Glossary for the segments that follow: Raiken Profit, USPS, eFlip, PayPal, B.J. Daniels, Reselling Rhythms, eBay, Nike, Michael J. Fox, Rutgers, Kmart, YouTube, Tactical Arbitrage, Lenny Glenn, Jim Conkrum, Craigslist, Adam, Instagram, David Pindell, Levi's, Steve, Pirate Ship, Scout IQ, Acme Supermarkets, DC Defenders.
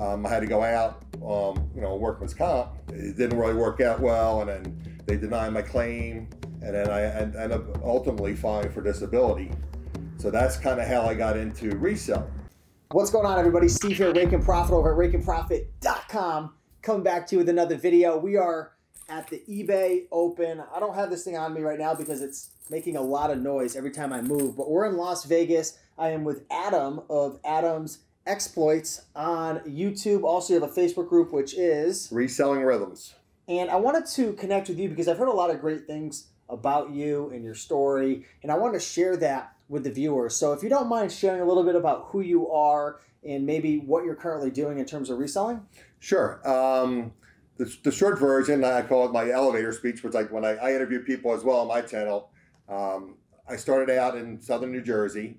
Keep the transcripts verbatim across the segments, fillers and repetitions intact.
Um, I had to go out, um, you know, workman's comp. It didn't really work out well, and then they denied my claim, and then I ended up ultimately filing for disability. So that's kind of how I got into reselling. What's going on, everybody? Steve here, Raiken Profit over at raiken profit dot com. Coming back to you with another video. We are at the eBay Open. I don't have this thing on me right now because it's making a lot of noise every time I move, but we're in Las Vegas. I am with Adam of Adams Exploits on YouTube. Also, you have a Facebook group, which is Reselling Rhythms. And I wanted to connect with you because I've heard a lot of great things about you and your story, and I want to share that with the viewers. So if you don't mind sharing a little bit about who you are and maybe what you're currently doing in terms of reselling? Sure. Um, the, the short version, I call it my elevator speech, which I, when I, I interview people as well on my channel. Um, I started out in southern New Jersey,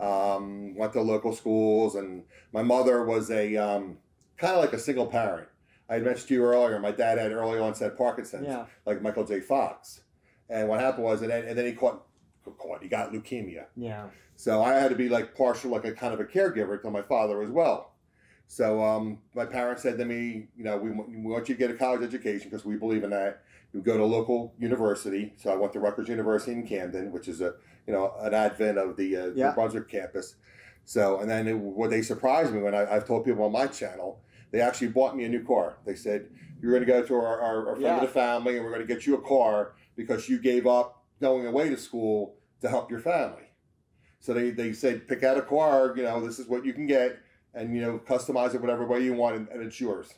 um, went to local schools, and my mother was a um, kind of like a single parent. I had mentioned to you earlier, my dad had early onset Parkinson's, yeah. Like Michael J. Fox. And what happened was, and then, and then he caught, caught, he got leukemia. Yeah. So I had to be like partial, like a kind of a caregiver to my father as well. So um, my parents said to me, you know, we, we want you to get a college education because we believe in that. You go to a local university. So I went to Rutgers University in Camden, which is a, you know, an advent of the uh, yeah. New Brunswick campus. So, and then it, what they surprised me when I, I've told people on my channel, they actually bought me a new car. They said, you're going to go to our, our, our friend yeah. of the family, and we're going to get you a car because you gave up going away to school to help your family. So they, they said, pick out a car, you know, this is what you can get, and, you know, customize it whatever way you want, and, and it's yours.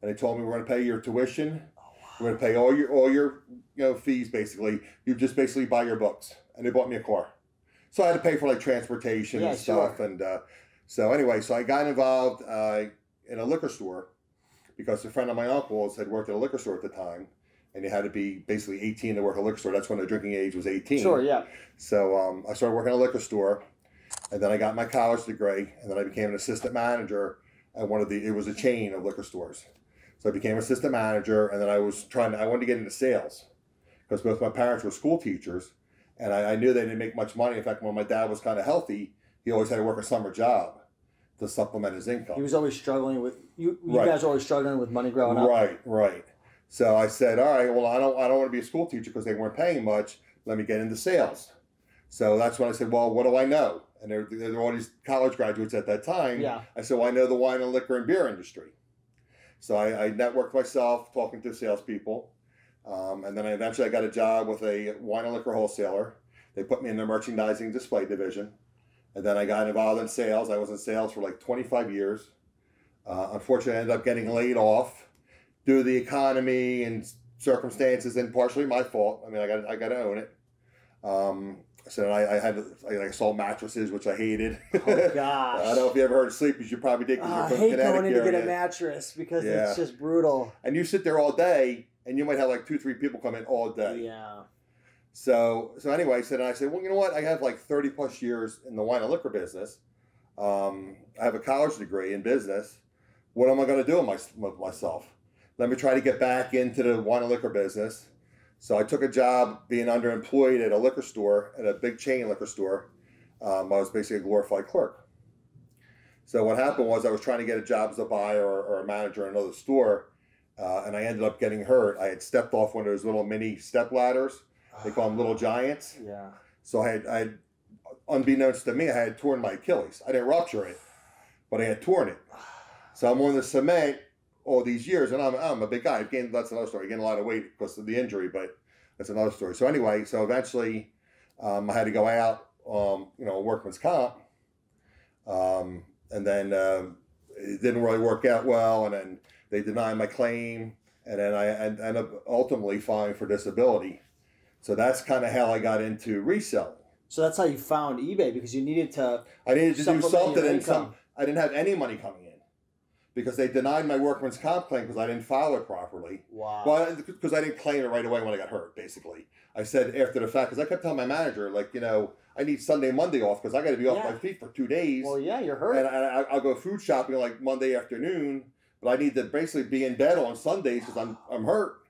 And they told me, we're going to pay your tuition. Oh, wow. We're going to pay all your, all your, you know, fees, basically. You just basically buy your books. And they bought me a car. So I had to pay for, like, transportation yeah, and stuff. Sure. And uh, so anyway, so I got involved uh, in a liquor store because a friend of my uncle's had worked at a liquor store at the time. And you had to be basically eighteen to work at a liquor store. That's when the drinking age was eighteen. Sure, yeah. So um, I started working at a liquor store, and then I got my college degree, and then I became an assistant manager at one of the, it was a chain of liquor stores. So I became assistant manager, and then I was trying to, I wanted to get into sales because both my parents were school teachers, and I, I knew they didn't make much money. In fact, when my dad was kind of healthy, he always had to work a summer job to supplement his income. He was always struggling with, you, you right. guys were always struggling with money growing up. Right, right. So I said, all right, well, I don't, I don't want to be a school teacher because they weren't paying much. Let me get into sales. So that's when I said, well, what do I know? And there, there were all these college graduates at that time. Yeah. I said, well, I know the wine and liquor and beer industry. So I, I networked myself talking to salespeople. Um, and then I eventually I got a job with a wine and liquor wholesaler. They put me in the merchandising display division. And then I got involved in sales. I was in sales for like twenty-five years. Uh, unfortunately, I ended up getting laid off. Due to the economy and circumstances, and partially my fault. I mean, I got I got to own it. Um, so I, I had I, I sold mattresses, which I hated. Oh gosh! I don't know if you ever heard of sleepers. You probably did. Uh, I hate going in to get a mattress because yeah. it's just brutal. And you sit there all day, and you might have like two, three people come in all day. Yeah. So so anyway, so then I said, well, you know what? I have like thirty plus years in the wine and liquor business. Um, I have a college degree in business. What am I going to do with, my, with myself? Let me try to get back into the wine and liquor business. So I took a job being underemployed at a liquor store, at a big chain liquor store. Um, I was basically a glorified clerk. So what happened was I was trying to get a job as a buyer or, or a manager in another store, uh, and I ended up getting hurt. I had stepped off one of those little mini step ladders. They call them little giants. Yeah. So I had, I had, unbeknownst to me, I had torn my Achilles. I didn't rupture it, but I had torn it. So I'm on the cement all these years, and I'm, I'm a big guy. I've gained, that's another story. I gained a lot of weight because of the injury, but that's another story. So anyway, so eventually um, I had to go out, um, you know, workman's comp. Um, and then uh, it didn't really work out well, and then they denied my claim, and then I ended up ultimately filing for disability. So that's kind of how I got into reselling. So that's how you found eBay, because you needed to... I needed to do something, and some, I didn't have any money coming in. Because they denied my workman's comp claim because I didn't file it properly. Wow. Well, because I, I didn't claim it right away when I got hurt, basically. I said after the fact, because I kept telling my manager, like, you know, I need Sunday, Monday off because I got to be off yeah. my feet for two days. Well, yeah, you're hurt. And I, I'll go food shopping like Monday afternoon, but I need to basically be in bed on Sundays because I'm I'm hurt.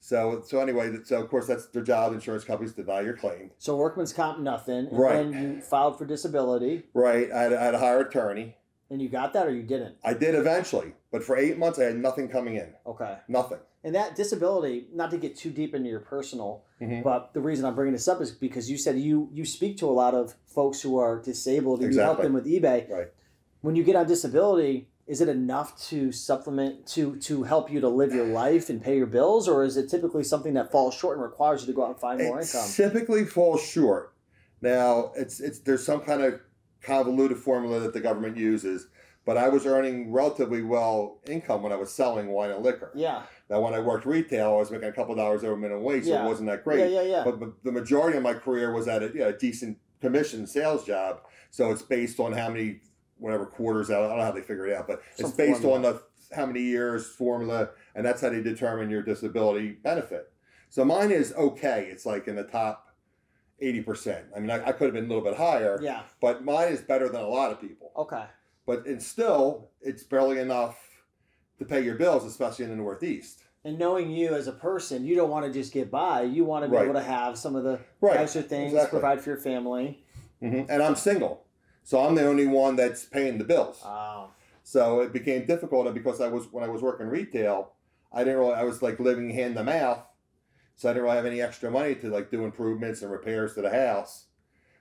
So so anyway, so of course that's their job. Insurance companies deny your claim. So workman's comp, nothing. And right. Then you filed for disability. Right. I had, I had a hired attorney. And you got that or you didn't? I did eventually, but for eight months I had nothing coming in. Okay. Nothing. And that disability, not to get too deep into your personal, mm-hmm. but the reason I'm bringing this up is because you said you you speak to a lot of folks who are disabled and exactly. you help them with eBay. Right. When you get on disability, is it enough to supplement, to to help you to live your life and pay your bills? Or is it typically something that falls short and requires you to go out and find it more income? Typically falls short. Now, it's it's there's some kind of convoluted formula that the government uses, but I was earning relatively well income when I was selling wine and liquor. Yeah. Now, when I worked retail, I was making a couple of dollars over minimum wage, so yeah. it wasn't that great. Yeah, yeah, yeah. But, but the majority of my career was at a, you know, a decent commission sales job, so it's based on how many, whatever quarters, I don't know how they figure it out, but some it's based formula. on the how many years formula, and that's how they determine your disability benefit. So mine is okay. It's like in the top eighty percent. I mean, I, I could have been a little bit higher, yeah. but mine is better than a lot of people. Okay. But it's still, it's barely enough to pay your bills, especially in the Northeast. And knowing you as a person, you don't want to just get by. You want to be right. able to have some of the right. nicer things, exactly. provide for your family. Mm-hmm. And I'm single, so I'm the only one that's paying the bills. Wow. So it became difficult, and because I was when I was working retail, I didn't really, I was like living hand to mouth. So I didn't really have any extra money to like do improvements and repairs to the house.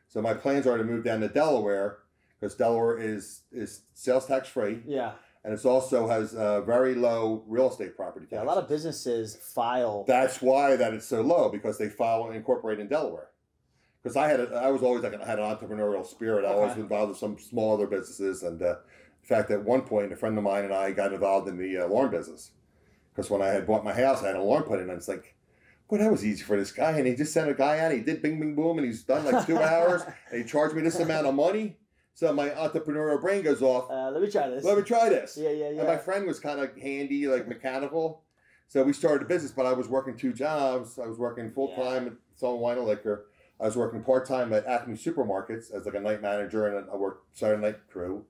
So my plans are to move down to Delaware, because Delaware is is sales tax free. Yeah. And it also has uh, very low real estate property tax. Yeah, a lot of businesses file. That's why that it's so low, because they file and incorporate in Delaware. Because I had a, I was always like I had an entrepreneurial spirit. I okay. always involved with some small other businesses, and uh, in fact, at one point, a friend of mine and I got involved in the uh, lawn business. Because when I had bought my house, I had an alarm put in, and it's like, boy, that was easy for this guy. And he just sent a guy out. He did bing, bing, boom, and he's done like two hours. And he charged me this amount of money. So my entrepreneurial brain goes off. Uh, let me try this. Let me try this. Yeah, yeah, yeah. And my friend was kind of handy, like mechanical. So we started a business, but I was working two jobs. I was working full-time yeah. at selling wine and liquor. I was working part-time at Acme Supermarkets as like a night manager, and I worked Saturday night crew.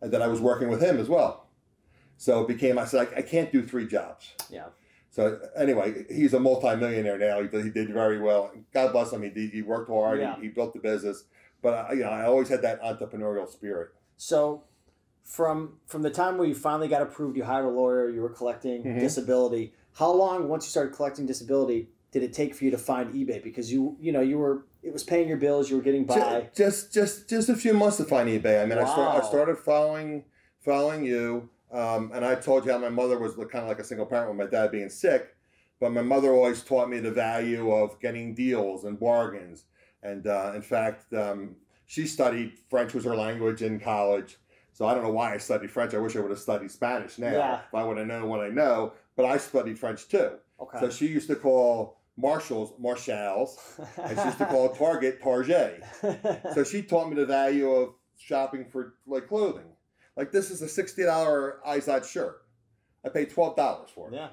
And then I was working with him as well. So it became, I said, I, I can't do three jobs. Yeah. So anyway, he's a multimillionaire now. He did, he did very well. God bless him. He did, he worked hard. Yeah. He, he built the business. But I, you know, I always had that entrepreneurial spirit. So from from the time where you finally got approved, you hired a lawyer, you were collecting mm-hmm. disability. How long, once you started collecting disability, did it take for you to find eBay? Because you you know you were it was paying your bills, you were getting by. Just just just a few months to find eBay. I mean, wow. I, start, I started following following you. Um, and I told you how my mother was kind of like a single parent with my dad being sick, but my mother always taught me the value of getting deals and bargains. And uh, in fact, um, she studied French was her language in college. So I don't know why I studied French. I wish I would have studied Spanish now yeah. if I would have known what I know, but I studied French too. Okay. So she used to call marshals, marshals, and she used to call Target, Target. So she taught me the value of shopping for like clothing. Like, this is a sixty dollar Izod shirt. I paid twelve dollars for it. Yeah.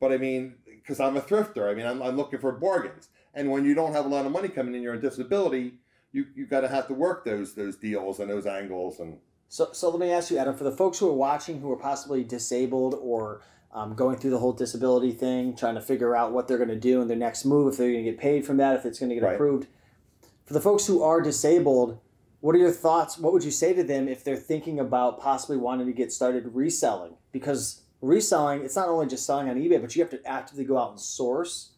But I mean, because I'm a thrifter. I mean, I'm, I'm looking for bargains. And when you don't have a lot of money coming in, you're on disability, you, you got to have to work those those deals and those angles. And So so let me ask you, Adam, for the folks who are watching who are possibly disabled or um, going through the whole disability thing, trying to figure out what they're going to do in their next move, if they're going to get paid from that, if it's going to get right. approved. For the folks who are disabled, what are your thoughts? What would you say to them if they're thinking about possibly wanting to get started reselling? Because reselling, it's not only just selling on eBay, but you have to actively go out and source.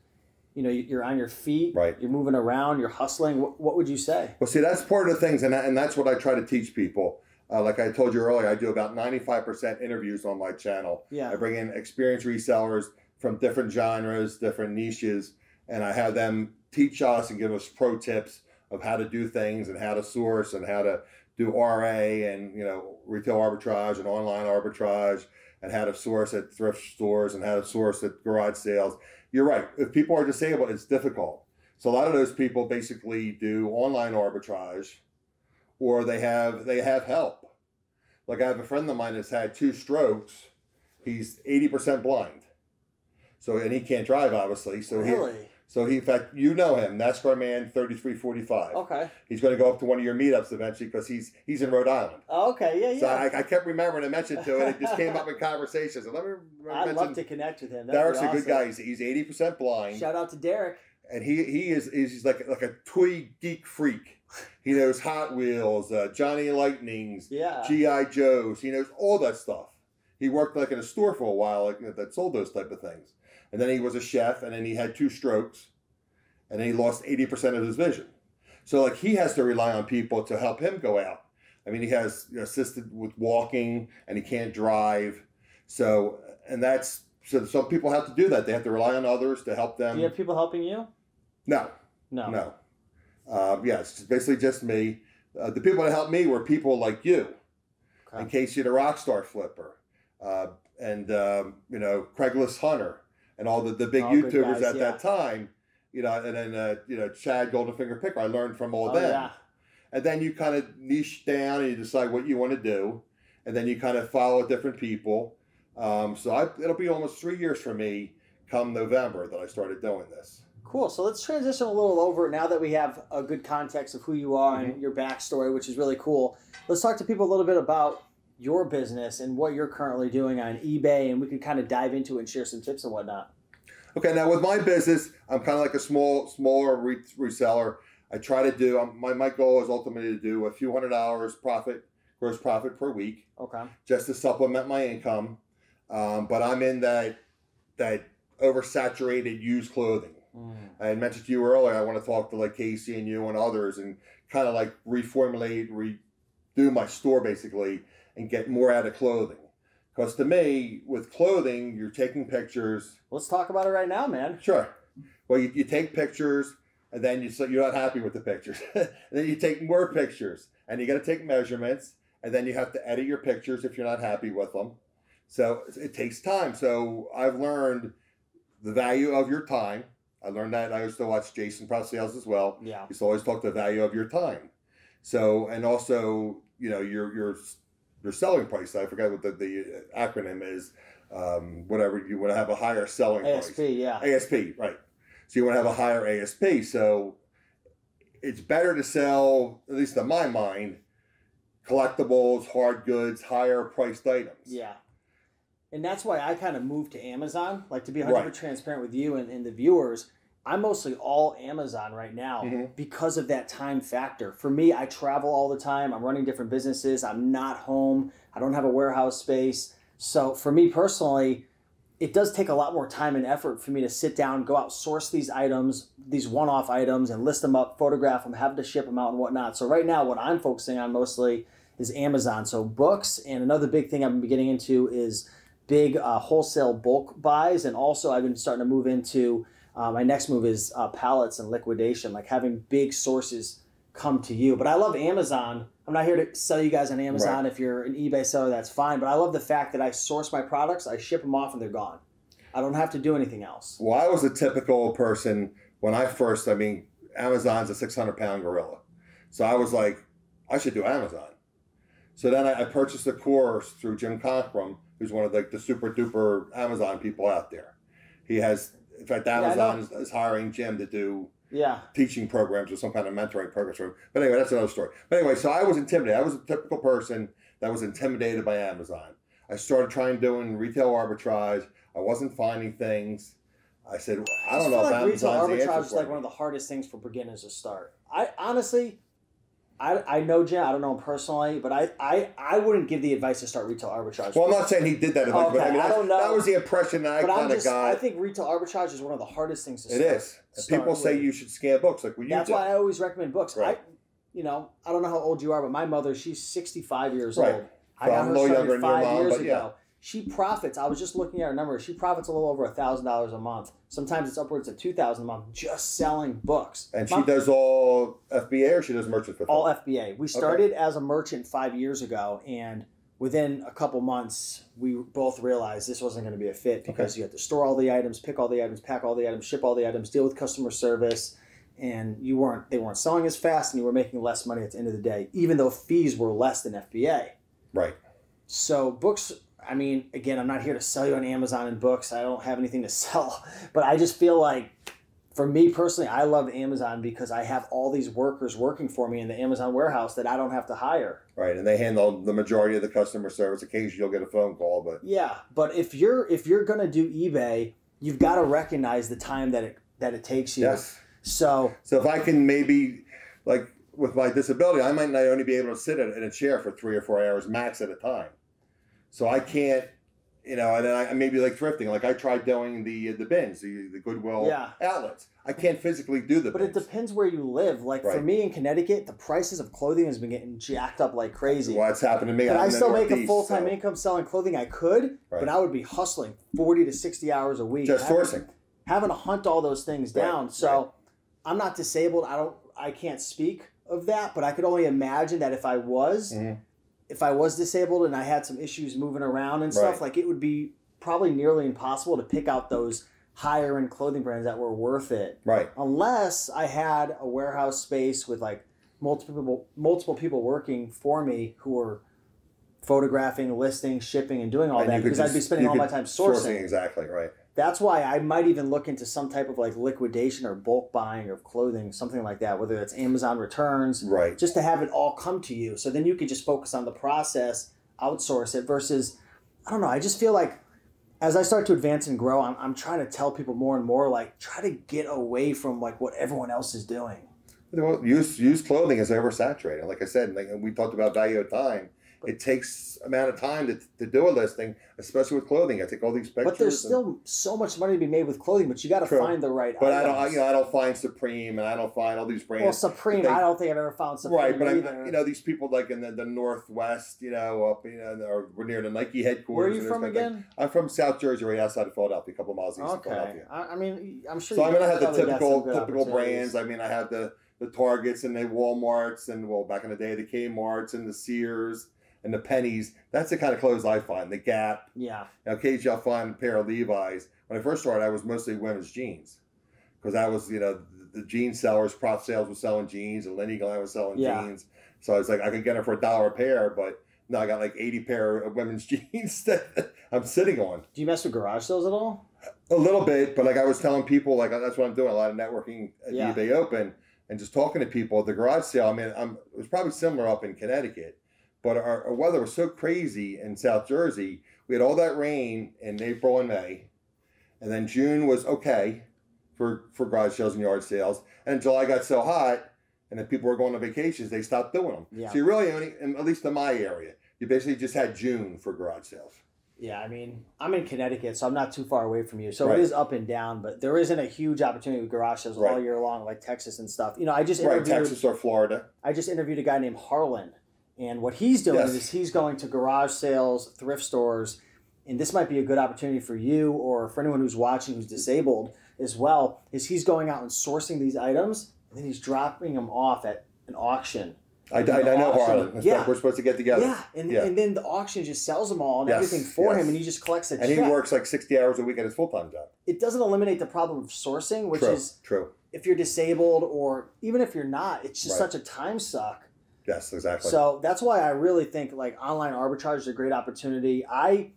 You know, you're on your feet, right. you're moving around, you're hustling. What, what would you say? Well, see, that's part of the things, and, I, and that's what I try to teach people. Uh, like I told you earlier, I do about ninety-five percent interviews on my channel. Yeah. I bring in experienced resellers from different genres, different niches, and I have them teach us and give us pro tips of how to do things and how to source and how to do R A and, you know, retail arbitrage and online arbitrage and how to source at thrift stores and how to source at garage sales. You're right. If people are disabled, it's difficult. So a lot of those people basically do online arbitrage, or they have, they have help. Like, I have a friend of mine that's had two strokes. He's eighty percent blind. So, and he can't drive, obviously. So really? he, So he, in fact, you know him, NASCAR man, thirty-three forty-five. Okay. He's going to go up to one of your meetups eventually, because he's he's in Rhode Island. Oh, okay, yeah, yeah. So I, I kept remembering to mention to it. It just came up in conversations. And let me I'd mention, love to connect with him. That'd Derek's be awesome. A good guy. He's, he's eighty percent blind. Shout out to Derek. And he he is is he's like like a twee geek freak. He knows Hot Wheels, uh, Johnny Lightnings, yeah. G I Joes. He knows all that stuff. He worked like in a store for a while like, that sold those type of things. And then he was a chef, and then he had two strokes, and then he lost eighty percent of his vision. So like he has to rely on people to help him go out. I mean, he has you know, assisted with walking, and he can't drive. So and that's so some people have to do that. They have to rely on others to help them. Do you have people helping you? No. No. No. Uh, yeah, it's basically just me. Uh, the people that helped me were people like you, okay. In Casey the Rockstar Flipper, uh, and um, you know Craigslist Hunter, and all the, the big all YouTubers guys, at yeah. that time. You know, and then uh, you know Chad Goldenfinger Picker. I learned from all of oh, them, yeah. And then you kind of niche down and you decide what you want to do, and then you kind of follow different people. Um, so I, it'll be almost three years for me come November that I started doing this. Cool. So let's transition a little over now that we have a good context of who you are mm-hmm. and your backstory, which is really cool. Let's talk to people a little bit about your business and what you're currently doing on eBay, and we can kind of dive into it and share some tips and whatnot. Okay. Now with my business, I'm kind of like a small, smaller re reseller. I try to do, um, my, my goal is ultimately to do a few hundred dollars profit, gross profit per week. Okay. Just to supplement my income. Um, but I'm in that, that oversaturated used clothing. Mm. I had mentioned to you earlier, I want to talk to like Casey and you and others and kind of like reformulate, redo my store basically and get more out of clothing. Because to me, with clothing, you're taking pictures. Let's talk about it right now, man. Sure. Well, you, you take pictures and then you, so you're not happy with the pictures. And then you take more pictures and you got to take measurements and then you have to edit your pictures if you're not happy with them. So it takes time. So I've learned the value of your time. I learned that. I used to watch Jason Prosales as well. Yeah. He's always talked the value of your time. So, and also, you know, your, your, your selling price. I forgot what the, the acronym is. Um, whatever. You want to have a higher selling A S P, price. A S P, yeah. A S P, right. So you want to have a higher A S P. So it's better to sell, at least in my mind, collectibles, hard goods, higher priced items. Yeah. And that's why I kind of moved to Amazon, like to be one hundred percent right. transparent with you and, and the viewers. I'm mostly all Amazon right now mm-hmm. because of that time factor. For me, I travel all the time. I'm running different businesses. I'm not home. I don't have a warehouse space. So for me personally, it does take a lot more time and effort for me to sit down, go out, source these items, these one-off items, and list them up, photograph them, have to ship them out and whatnot. So right now, what I'm focusing on mostly is Amazon. So books, and another big thing I've been getting into is big uh, wholesale bulk buys, and also I've been starting to move into uh, my next move is uh, pallets and liquidation, like having big sources come to you. But I love Amazon. I'm not here to sell you guys on Amazon. Right. If you're an eBay seller, that's fine. But I love the fact that I source my products, I ship them off, and they're gone. I don't have to do anything else. Well, I was a typical person when I first, I mean, Amazon's a six hundred pound gorilla. So I was like, I should do Amazon. So then I, I purchased a course through Jim Conkrum, who's one of the, the super duper Amazon people out there. He has, in fact, Amazon yeah, is, is hiring Jim to do yeah. teaching programs or some kind of mentoring program. But anyway, that's another story. But anyway, so I was intimidated. I was a typical person that was intimidated by Amazon. I started trying doing retail arbitrage. I wasn't finding things. I said, well, I don't I know like if retail Amazon's the arbitrage is like me. One of the hardest things for beginners to start. I honestly... I, I know Jim, I don't know him personally, but I, I, I wouldn't give the advice to start retail arbitrage. Well, I'm not saying he did that. Oh, okay. But I, mean, I don't know. That was the impression that I kind of got. I think retail arbitrage is one of the hardest things to start. It is. Start People with. Say you should scan books. Like, well, you That's do. Why I always recommend books. Right. I, you know, I don't know how old you are, but my mother, she's sixty-five years right. old. I got her started five mom, years ago. Yeah. She profits, I was just looking at her numbers, she profits a little over a thousand dollars a month. Sometimes it's upwards of two thousand dollars a month just selling books. And she does all F B A or she does merchant fulfillment? All F B A. We started okay. as a merchant five years ago, and within a couple months, we both realized this wasn't going to be a fit because okay. you have to store all the items, pick all the items, pack all the items, ship all the items, deal with customer service, and you weren't, they weren't selling as fast and you were making less money at the end of the day, even though fees were less than F B A. Right. So books... I mean, again, I'm not here to sell you on Amazon and books. I don't have anything to sell. But I just feel like, for me personally, I love Amazon because I have all these workers working for me in the Amazon warehouse that I don't have to hire. Right, and they handle the majority of the customer service. Occasionally, you'll get a phone call, but yeah. But if you're if you're gonna do eBay, you've got to recognize the time that it that it takes you. Yes. So, so if I can maybe, like with my disability, I might not only be able to sit in a chair for three or four hours max at a time. So I can't, you know, and I maybe like thrifting. Like I tried doing the the bins, the, the Goodwill yeah. outlets. I can't physically do the But bins. It depends where you live. Like right. for me in Connecticut, the prices of clothing has been getting jacked up like crazy. Well, it's happened to me. But I still make a full-time so. income selling clothing. I could, right. but I would be hustling forty to sixty hours a week. Just having, sourcing. Having to hunt all those things right. down. So right. I'm not disabled. I don't. I can't speak of that, but I could only imagine that if I was, mm-hmm. if I was disabled and I had some issues moving around and stuff, right. like it would be probably nearly impossible to pick out those higher end clothing brands that were worth it. Right. Unless I had a warehouse space with like multiple people, multiple people working for me who were photographing, listing, shipping, and doing all and that because just, I'd be spending all my time sourcing. sourcing. Exactly, right. That's why I might even look into some type of like liquidation or bulk buying of clothing, something like that, whether that's Amazon returns, right? Just to have it all come to you. So then you can just focus on the process, outsource it versus, I don't know. I just feel like as I start to advance and grow, I'm, I'm trying to tell people more and more, like try to get away from like what everyone else is doing. Well, used, used clothing is oversaturated. Like I said, like, and we talked about value of time. It takes amount of time to, to do a listing, especially with clothing. I take all these pictures. But there's still so much money to be made with clothing, but you got to find the right But items. I don't, you know, I don't find Supreme, and I don't find all these brands. Well, Supreme, they, I don't think I've ever found Supreme Right, but either. I, you know, these people like in the, the Northwest, you know, up, you know, or we're near the Nike headquarters. Where are you from again? Thing. I'm from South Jersey, right outside of Philadelphia, a couple of miles east okay. of Philadelphia. I, I mean, I'm sure. So you I mean, I have the typical typical brands. I mean, I have the the Targets and the Walmarts, and well, back in the day, the Kmart's and the Sears. And the pennies, that's the kind of clothes I find. The Gap. Yeah. Now, occasionally I'll find a pair of Levi's. When I first started, I was mostly women's jeans. Because I was, you know, the, the jean sellers, Prop Sales was selling jeans, and Lenny Glenn was selling yeah. jeans. So I was like, I could get them for a dollar a pair, but now I got like eighty pair of women's jeans that I'm sitting on. Do you mess with garage sales at all? A little bit, but like I was telling people, like that's what I'm doing, a lot of networking at yeah. eBay Open, and just talking to people at the garage sale. I mean, I'm, it was probably similar up in Connecticut. But our, our weather was so crazy in South Jersey. We had all that rain in April and May. And then June was okay for, for garage sales and yard sales. And July got so hot, and then people were going on vacations, they stopped doing them. Yeah. So you really only, at least in my area, you basically just had June for garage sales. Yeah, I mean, I'm in Connecticut, so I'm not too far away from you. So right. it is up and down, but there isn't a huge opportunity with garage sales right. all year long, like Texas and stuff. You know, I just interviewed, right, Texas or Florida. I just interviewed a guy named Harlan. And what he's doing yes. is he's going to garage sales, thrift stores, and this might be a good opportunity for you or for anyone who's watching who's disabled as well, is he's going out and sourcing these items, and then he's dropping them off at an auction. I, I, an I auction. know Harlan. Yeah. We're supposed to get together. Yeah. And, yeah. and then the auction just sells them all and yes. everything for yes. him, and he just collects a check. And he works like sixty hours a week at his full-time job. It doesn't eliminate the problem of sourcing, which true. is true. If you're disabled or even if you're not, it's just right. such a time suck. Yes, exactly. So that's why I really think like online arbitrage is a great opportunity. I,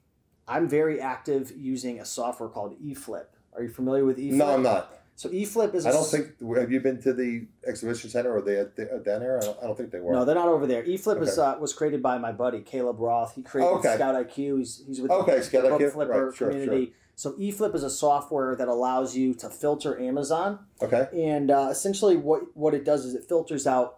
I'm very active using a software called eFlip. Are you familiar with eFlip? No, I'm not. So eFlip is. I don't think. Have you been to the exhibition center or they down there? I don't, I don't think they were. No, they're not over there. eFlip okay. is uh, was created by my buddy Caleb Roth. He created okay. Scout I Q. He's he's with okay, the Scout book I Q. Flipper right, sure, community. Sure. So eFlip is a software that allows you to filter Amazon. Okay. And uh, essentially, what what it does is it filters out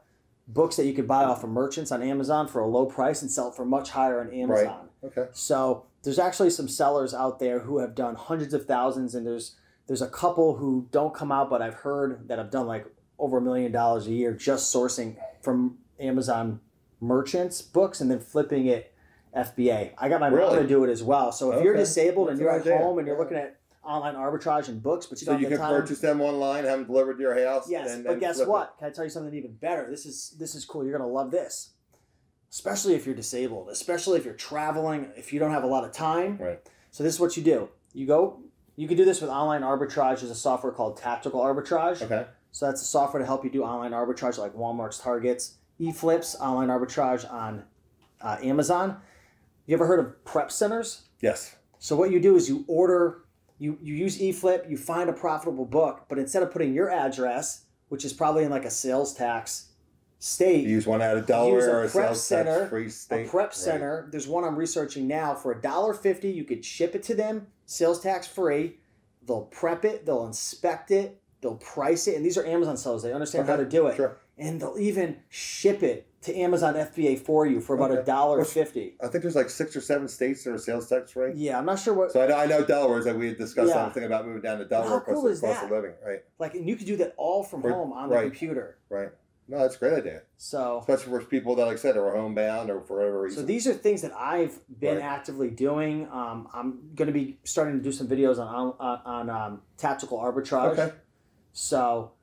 books that you could buy off of merchants on Amazon for a low price and sell it for much higher on Amazon. Right. Okay. So there's actually some sellers out there who have done hundreds of thousands, and there's there's a couple who don't come out, but I've heard that have done like over a million dollars a year just sourcing from Amazon merchants books and then flipping it F B A. I got my really? mom to do it as well. So if okay. you're disabled and That's you're at idea. home and you're looking at online arbitrage and books, but you so don't have you the time. So you can purchase them online, have them delivered to your house. Yes, and, but and guess what? It. Can I tell you something even better? This is this is cool. You're going to love this, especially if you're disabled, especially if you're traveling, if you don't have a lot of time. Right. So this is what you do. You go. You can do this with online arbitrage. There's a software called Tactical Arbitrage. Okay. So that's a software to help you do online arbitrage like Walmart's, Target's, eFlips, online arbitrage on uh, Amazon. You ever heard of prep centers? Yes. So what you do is you order. You, you use eFlip, you find a profitable book, but instead of putting your address, which is probably in like a sales tax state, you use one out of Delaware or a sales tax free state. A prep center. There's one I'm researching now for a dollar fifty. You could ship it to them, sales tax free. They'll prep it, they'll inspect it, they'll price it. And these are Amazon sellers. They understand okay. how to do it. Sure. And they'll even ship it to Amazon F B A for you for about a dollar fifty. I think there's like six or seven states that are sales tax free. Yeah, I'm not sure what. So I know, I know Delaware's like we had discussed yeah. something about moving down to Delaware because of the cost of living, right? Like, and you could do that all from for, home on right. the computer. Right. No, that's a great idea. So especially for people that, like I said, are homebound or for whatever reason. So these are things that I've been right. actively doing. Um, I'm going to be starting to do some videos on on, on um, tactical arbitrage. Okay. So.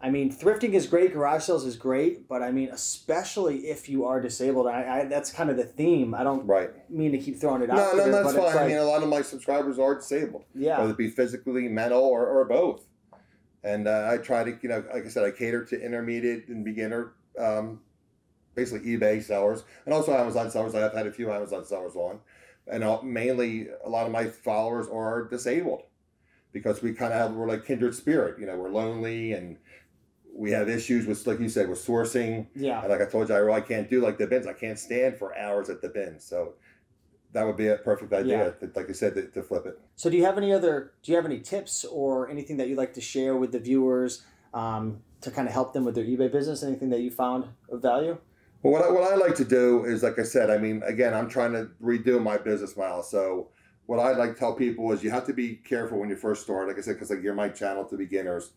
I mean, thrifting is great. Garage sales is great. But I mean, especially if you are disabled, I, I that's kind of the theme. I don't right. mean to keep throwing it out. No, no, there, that's fine. Like, I mean, a lot of my subscribers are disabled. Yeah. Whether it be physically, mental, or, or both. And uh, I try to, you know, like I said, I cater to intermediate and beginner, um, basically eBay sellers. And also Amazon sellers. I've had a few Amazon sellers on. And I'll, mainly a lot of my followers are disabled. Because we kind of have, we're like kindred spirit. You know, we're lonely and... We have issues with, like you said, with sourcing. Yeah. And like I told you, I really can't do like the bins. I can't stand for hours at the bins. So that would be a perfect idea, yeah. to, like you said, to, to flip it. So do you have any other, do you have any tips or anything that you'd like to share with the viewers um, to kind of help them with their eBay business? Anything that you found of value? Well, what I, what I like to do is, like I said, I mean, again, I'm trying to redo my business model. So what I like to tell people is you have to be careful when you first start. Like I said, because like you're my channel to beginners.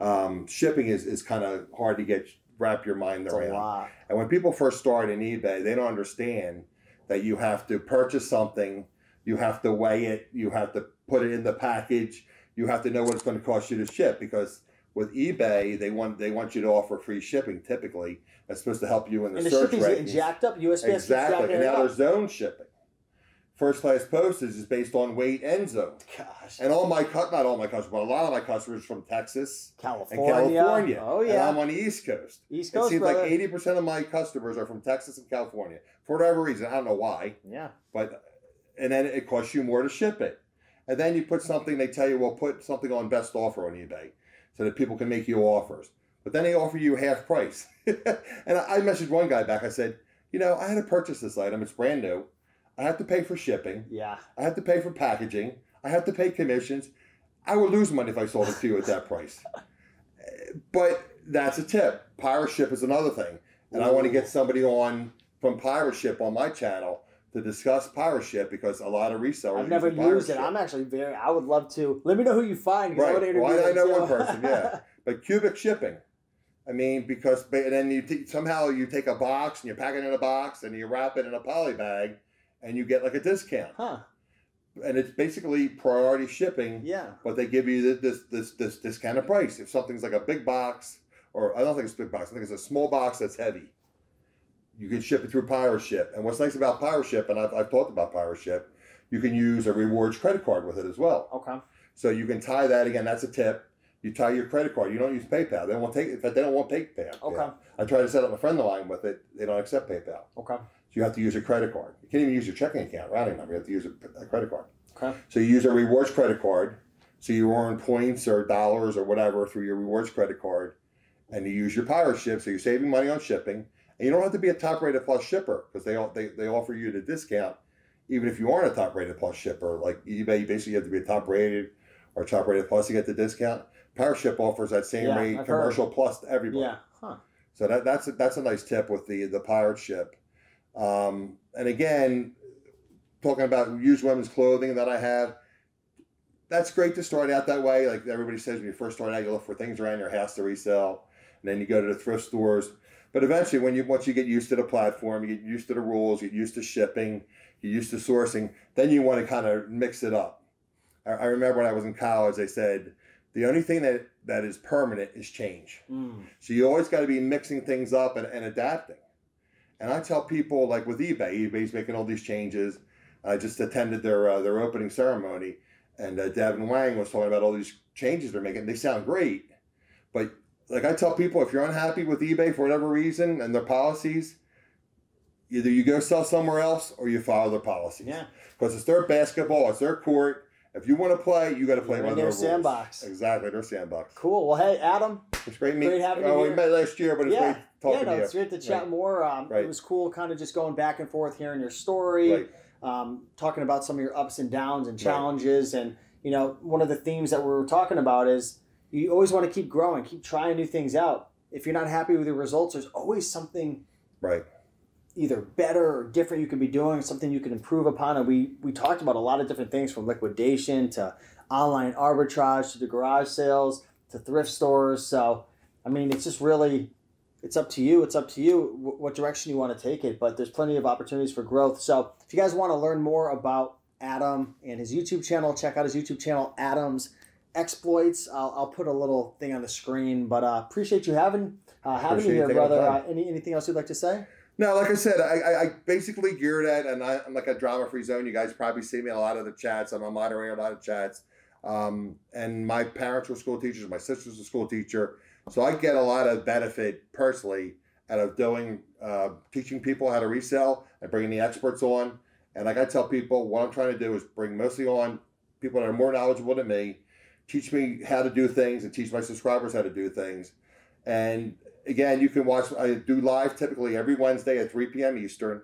Um, shipping is, is kind of hard to get, wrap your mind around. It's a lot. And when people first start in eBay, they don't understand that you have to purchase something, you have to weigh it, you have to put it in the package, you have to know what it's going to cost you to ship, because with eBay, they want they want you to offer free shipping, typically. That's supposed to help you in the and search rate. And the shipping's getting jacked up, U S P S exactly, and now there's zone shipping. First class postage is based on weight and zone. Gosh. And all my cut not all my customers, but a lot of my customers from Texas, California, and California. Oh yeah. And I'm on the East Coast. East Coast. It seems brother. like eighty percent of my customers are from Texas and California for whatever reason. I don't know why. Yeah. But and then it costs you more to ship it, and then you put something. They tell you, well, put something on best offer on eBay, so that people can make you offers. But then they offer you half price. And I, I messaged one guy back. I said, you know, I had to purchase this item. It's brand new. I have to pay for shipping. Yeah. I have to pay for packaging. I have to pay commissions. I would lose money if I sold it to you at that price. But that's a tip. Pirate Ship is another thing. And ooh. I want to get somebody on from Pirate Ship on my channel to discuss Pirate Ship, because a lot of resellers I've never used it. Ship. I'm actually very, I would love to. Let me know who you find. Right. I Why did I know too. one person? Yeah. But cubic shipping. I mean, because and then you t somehow you take a box and you pack it in a box and you wrap it in a poly bag. And you get like a discount. Huh. And it's basically priority shipping. Yeah. But they give you this this this discounted price. If something's like a big box, or I don't think it's a big box, I think it's a small box that's heavy, you can ship it through Pirate Ship. And what's nice about Pirate Ship, and I've, I've talked about Pirate Ship, you can use a rewards credit card with it as well. Okay. So you can tie that, again, that's a tip. You tie your credit card. You don't use PayPal. They won't take it. In fact, they don't want PayPal. Okay. Yeah. I tried to set up a friend of mine with it. They don't accept PayPal. Okay. You have to use your credit card. You can't even use your checking account, routing number. You have to use a, a credit card. Okay. So you use a rewards credit card. So you earn points or dollars or whatever through your rewards credit card. And you use your Pirate Ship. So you're saving money on shipping. And you don't have to be a top-rated plus shipper, because they, they, they offer you the discount even if you aren't a top-rated plus shipper. Like eBay, you basically have to be a top-rated or top-rated plus to get the discount. Pirate Ship offers that same yeah, rate, I've commercial heard. plus to everybody. Yeah. Huh. So that, that's, a, that's a nice tip with the, the Pirate Ship. Um, and again, talking about used women's clothing that I have, that's great to start out that way. Like everybody says, when you first start out, you look for things around your house to resell, and then you go to the thrift stores. But eventually, when you once you get used to the platform, you get used to the rules, you get used to shipping, you get used to sourcing, then you want to kind of mix it up. I, I remember when I was in college, they said, the only thing that, that is permanent is change. Mm. So you always got to be mixing things up and, and adapting. And I tell people, like with eBay, eBay's making all these changes. I just attended their uh, their opening ceremony, and uh, Devin Wang was talking about all these changes they're making. They sound great, but like I tell people, if you're unhappy with eBay for whatever reason and their policies, either you go sell somewhere else or you follow their policies. Yeah. Because it's their basketball, it's their court. If you want to play, you got to play by their rules. Sandbox. Exactly, their sandbox. Cool. Well, hey, Adam. It's great meeting. Great having you here. Oh, we met last year, but it's yeah. great talking yeah, no, to you. Yeah, it's great to chat right. more. Um, right. It was cool, kind of just going back and forth, hearing your story, right. um, talking about some of your ups and downs and challenges, right. and you know, one of the themes that we were talking about is you always want to keep growing, keep trying new things out. If you're not happy with your results, there's always something right, either better or different you could be doing, something you can improve upon. And we, we talked about a lot of different things, from liquidation to online arbitrage to the garage sales to thrift stores. So, I mean, it's just really, it's up to you. It's up to you what direction you want to take it, but there's plenty of opportunities for growth. So if you guys want to learn more about Adam and his YouTube channel, check out his YouTube channel, Adams Exploits. I'll, I'll put a little thing on the screen, but uh, appreciate you having, uh, having you here, brother. Uh, any, anything else you'd like to say? No, like I said, I, I, I basically geared at, and I, I'm like a drama-free zone. You guys probably see me in a lot of the chats. I'm a moderator, a lot of chats. Um, and my parents were school teachers. My sister's a school teacher. So I get a lot of benefit personally out of doing, uh, teaching people how to resell and bringing the experts on. And like I tell people, what I'm trying to do is bring mostly on people that are more knowledgeable than me, teach me how to do things, and teach my subscribers how to do things. And again, you can watch, I do live typically every Wednesday at three P M Eastern.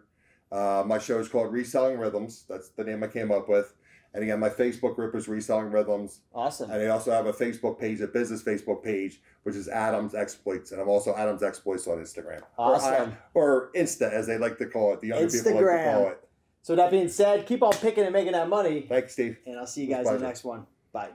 Uh, my show is called Reselling Rhythms. That's the name I came up with. And again, my Facebook group is Reselling Rhythms. Awesome. And I also have a Facebook page, a business Facebook page, which is Adams Exploits. And I'm also Adams Exploits on Instagram. Awesome. Or, I, or Insta, as they like to call it. The younger Instagram. People like to call it. So that being said, keep on picking and making that money. Thanks, Steve. And I'll see you guys in the next one. Bye.